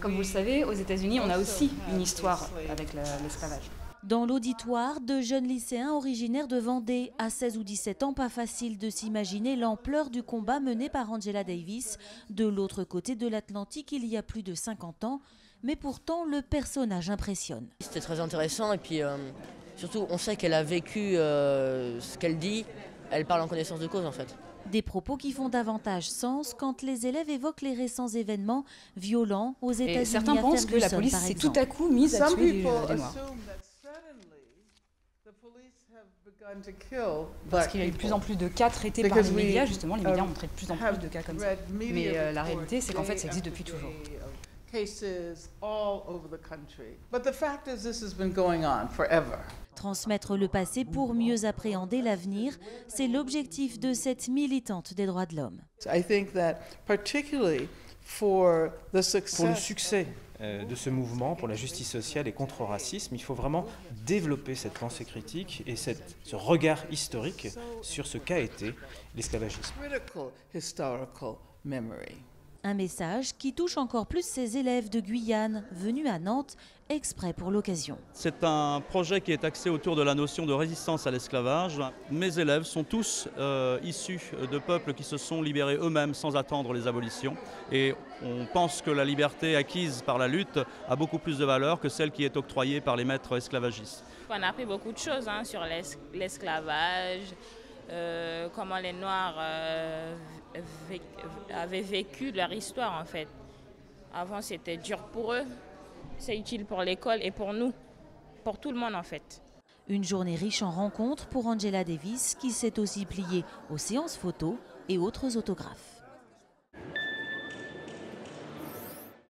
Comme vous le savez, aux États-Unis, on a aussi une histoire avec l'esclavage. Dans l'auditoire, deux jeunes lycéens originaires de Vendée. À 16 ou 17 ans, pas facile de s'imaginer l'ampleur du combat mené par Angela Davis. De l'autre côté de l'Atlantique, il y a plus de 50 ans. Mais pourtant, le personnage impressionne. C'était très intéressant et puis surtout, on sait qu'elle a vécu ce qu'elle dit. Elle parle en connaissance de cause en fait. Des propos qui font davantage sens quand les élèves évoquent les récents événements violents aux États-Unis. Certains pensent que la police s'est tout à coup mise à tuer des Noirs. Parce qu'il y a eu de plus en plus de cas traités par les médias, justement, les médias ont traité de plus en plus de cas comme ça. Mais la réalité, c'est qu'en fait, ça existe depuis toujours. Transmettre le passé pour mieux appréhender l'avenir, c'est l'objectif de cette militante des droits de l'homme. Pour le succès de ce mouvement, pour la justice sociale et contre le racisme, il faut vraiment développer cette pensée critique et ce regard historique sur ce qu'a été l'esclavagisme. Un message qui touche encore plus ces élèves de Guyane, venus à Nantes exprès pour l'occasion. C'est un projet qui est axé autour de la notion de résistance à l'esclavage. Mes élèves sont tous issus de peuples qui se sont libérés eux-mêmes sans attendre les abolitions. Et on pense que la liberté acquise par la lutte a beaucoup plus de valeur que celle qui est octroyée par les maîtres esclavagistes. On a appris beaucoup de choses sur l'esclavage, comment les Noirs avaient vécu leur histoire en fait. Avant c'était dur pour eux, c'est utile pour l'école et pour nous, pour tout le monde en fait. Une journée riche en rencontres pour Angela Davis qui s'est aussi pliée aux séances photos et autres autographes.